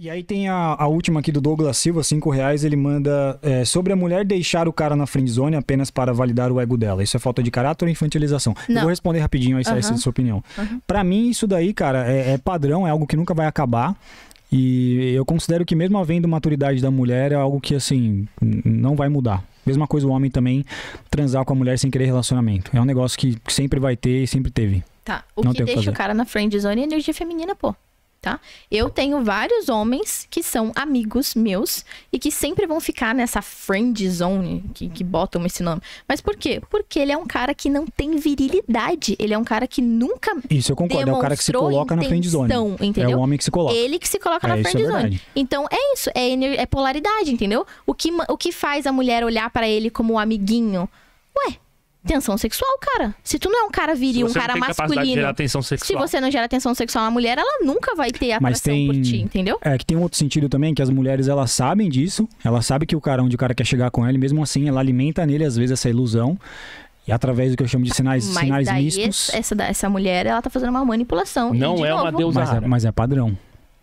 E aí tem a última aqui do Douglas Silva, R$5, ele manda sobre a mulher deixar o cara na friendzone apenas para validar o ego dela. Isso é falta de caráter ou infantilização? Não. Eu vou responder rapidinho aí, essa é a sua opinião. Pra mim, isso daí, cara, é padrão, é algo que nunca vai acabar. E eu considero que mesmo havendo maturidade da mulher, é algo que, assim, não vai mudar. Mesma coisa o homem também, transar com a mulher sem querer relacionamento. É um negócio que sempre vai ter e sempre teve. Tá, o que deixa o cara na friendzone é energia feminina, pô. Tá? Eu tenho vários homens que são amigos meus e que sempre vão ficar nessa friend zone, que botam esse nome. Mas por quê? Porque ele é um cara que não tem virilidade. Ele é um cara que nunca demonstrou intenção. Isso, eu concordo. É o cara que se coloca na friend zone. Entendeu? É o homem que se coloca. Ele que se coloca na friend zone. Então, é isso. É polaridade, entendeu? O que faz a mulher olhar pra ele como um amiguinho? Ué... Tensão sexual, cara. Se tu não é um cara viril, um cara masculino, se você não gera tensão sexual na mulher, ela nunca vai ter atração por ti, entendeu? É que tem um outro sentido também, que as mulheres, elas sabem disso. Ela sabe que o cara, onde o cara quer chegar com ela, e mesmo assim, ela alimenta nele, às vezes, essa ilusão. E através do que eu chamo de sinais mistos. Essa mulher, ela tá fazendo uma manipulação. Não é uma deusa rara. Mas é padrão.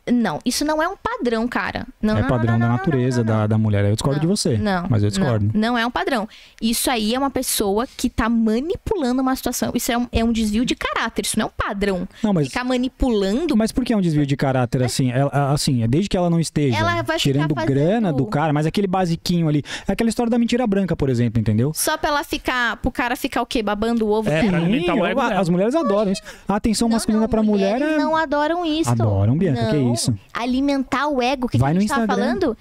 Não, isso não é um padrão, cara. Não, é padrão da natureza da mulher. Eu discordo de você. Não. Mas eu discordo. Não é um padrão. Isso aí é uma pessoa que tá manipulando uma situação. Isso é um desvio de caráter. Isso não é um padrão. Não, mas... Ficar manipulando... Mas por que é um desvio de caráter, assim? Ela, assim, desde que ela não esteja tirando grana do cara, mas aquele basiquinho ali... É aquela história da mentira branca, por exemplo, entendeu? Só pra ela ficar... Pro cara ficar o quê? Babando o ovo? As mulheres adoram isso. A atenção masculina pra mulher... Mulheres não adoram isso. Adoram, Bianca. Que isso? Isso. Alimentar o ego, que a gente tá falando,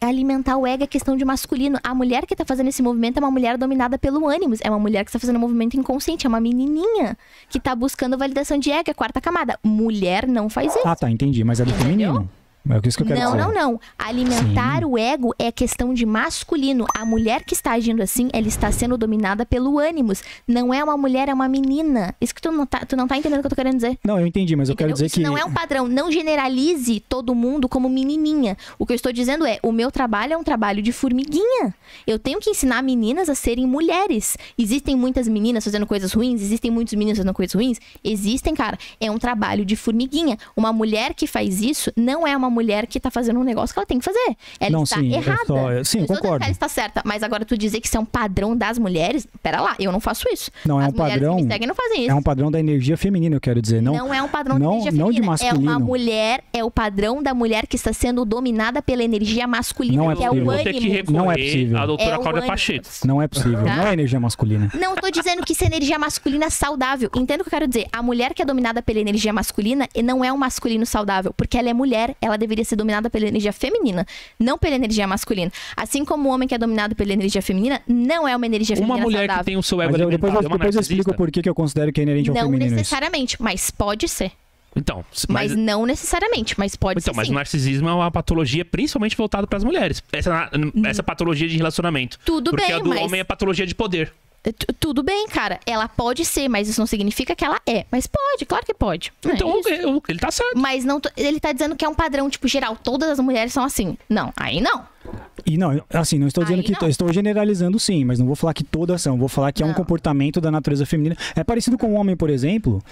alimentar o ego é questão de masculino. A mulher que tá fazendo esse movimento é uma mulher dominada pelo ânimo, é uma mulher que tá fazendo um movimento inconsciente, é uma menininha que tá buscando validação de ego, é a quarta camada. Mulher não faz isso. Ah, tá, entendi, mas é do feminino. É isso que eu quero dizer. Não. Alimentar o ego é questão de masculino. A mulher que está agindo assim, ela está sendo dominada pelo ânimo. Não é uma mulher, é uma menina. Isso que tu não tá entendendo o que eu tô querendo dizer. Não, eu entendi, mas eu quero dizer que... Isso não é um padrão. Não generalize todo mundo como menininha. O que eu estou dizendo é, o meu trabalho é um trabalho de formiguinha. Eu tenho que ensinar meninas a serem mulheres. Existem muitas meninas fazendo coisas ruins, existem muitos meninos fazendo coisas ruins. Existem, cara. É um trabalho de formiguinha. Uma mulher que faz isso não é uma mulher que tá fazendo um negócio que ela tem que fazer. Ela está errada. Eu concordo. Ela está certa. Mas agora tu dizer que isso é um padrão das mulheres... Pera lá, eu não faço isso. Não, é um padrão... Que me seguem não fazem isso. É um padrão da energia feminina, eu quero dizer. Não é um padrão da energia feminina. Não de masculino. É uma mulher... É o padrão da mulher que está sendo dominada pela energia masculina, que é o ânimo. Não é possível. A doutora Cláudia Pacheco. Não é possível. Tá? Não é energia masculina. Não tô dizendo que isso é energia masculina saudável. Entendo o que eu quero dizer. A mulher que é dominada pela energia masculina não é um masculino saudável, porque ela é mulher, ela deveria ser dominada pela energia feminina, não pela energia masculina. Assim como o homem que é dominado pela energia feminina, não é uma energia feminina saudável. Uma mulher que tem o seu ego alimentado. Depois eu explico por que eu considero que é inerente ao feminino. Não necessariamente, mas pode ser. Então, mas não necessariamente, mas pode ser. Mas o narcisismo é uma patologia principalmente voltada para as mulheres. Essa patologia de relacionamento. Tudo bem, mas... Porque a do homem é patologia de poder. Tudo bem, cara. Ela pode ser, mas isso não significa que ela é. Mas pode, claro que pode. Então, ele tá certo. Mas não, ele tá dizendo que é um padrão, tipo, geral. Todas as mulheres são assim. Não, aí não. E não, assim, não estou dizendo que... Estou generalizando, sim, mas não vou falar que todas são. Vou falar que é um comportamento da natureza feminina. É parecido com o homem, por exemplo.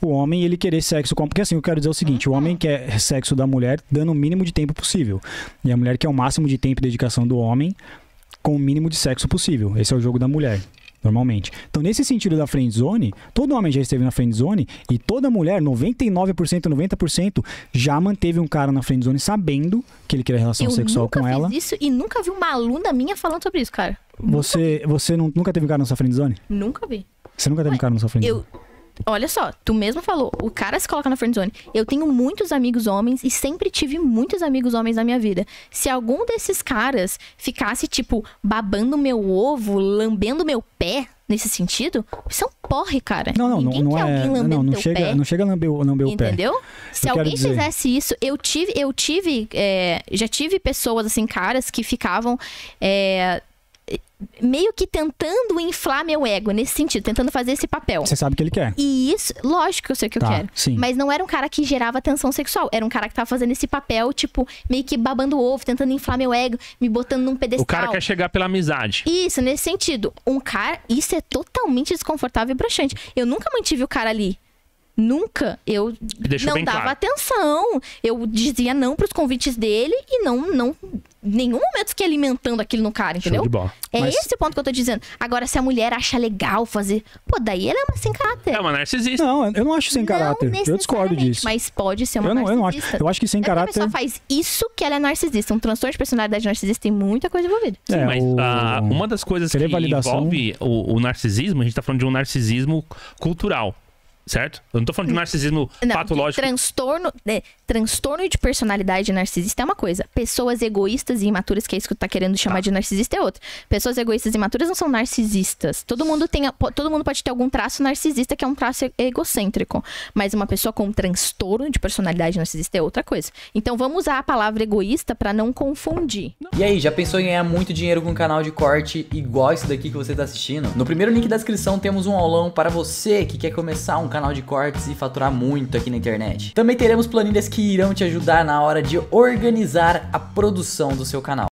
O homem, ele querer sexo com... Porque assim, eu quero dizer o seguinte. O homem quer sexo da mulher dando o mínimo de tempo possível. E a mulher quer o máximo de tempo e dedicação do homem com o mínimo de sexo possível. Esse é o jogo da mulher. Normalmente. Então, nesse sentido da friendzone, todo homem já esteve na friendzone e toda mulher, 99%, 90%, já manteve um cara na friendzone sabendo que ele queria relação sexual com ela. Eu nunca fiz isso e nunca vi uma aluna minha falando sobre isso, cara. Você nunca teve um cara na sua friendzone? Nunca vi. Você nunca teve um cara na sua friendzone? Olha só, tu mesmo falou, o cara se coloca na friendzone. Eu tenho muitos amigos homens e sempre tive muitos amigos homens na minha vida. Se algum desses caras ficasse, tipo, babando meu ovo, lambendo meu pé, nesse sentido, isso é um porre, cara. Não chega a lamber o pé. Entendeu? Se alguém fizesse isso, já tive pessoas, assim, caras que ficavam... meio que tentando inflar meu ego nesse sentido, tentando fazer esse papel. Você sabe o que ele quer. E isso, lógico que eu sei o que eu quero. Sim. Mas não era um cara que gerava tensão sexual. Era um cara que tava fazendo esse papel, tipo, meio que babando o ovo, tentando inflar meu ego, me botando num pedestal. O cara quer chegar pela amizade. Isso, nesse sentido. Isso é totalmente desconfortável e broxante. Eu nunca mantive o cara ali. nunca eu não dava atenção. Eu dizia não pros convites dele e não nenhum momento fiquei alimentando aquilo no cara, entendeu? É esse o ponto que eu tô dizendo. Agora, se a mulher acha legal fazer, pô, daí ela é uma sem caráter. É uma narcisista. Não, eu não acho sem caráter. Eu discordo disso. Mas pode ser uma narcisista. Eu acho que sem caráter... Quando a pessoa faz isso, que ela é narcisista. Um transtorno de personalidade narcisista tem muita coisa envolvida. Sim, é, mas uma das coisas que envolve o narcisismo, a gente tá falando de um narcisismo cultural. Certo? Eu não tô falando de narcisismo patológico. Transtorno de personalidade narcisista é uma coisa. Pessoas egoístas e imaturas, que é isso que tu tá querendo chamar de narcisista, é outra. Pessoas egoístas e imaturas não são narcisistas. Todo mundo pode ter algum traço narcisista, que é um traço egocêntrico. Mas uma pessoa com transtorno de personalidade narcisista é outra coisa. Então vamos usar a palavra egoísta pra não confundir. E aí, já pensou em ganhar muito dinheiro com um canal de corte igual esse daqui que você tá assistindo? No primeiro link da descrição temos um aulão para você que quer começar um canal de cortes e faturar muito aqui na internet. Também teremos planilhas que irão te ajudar na hora de organizar a produção do seu canal.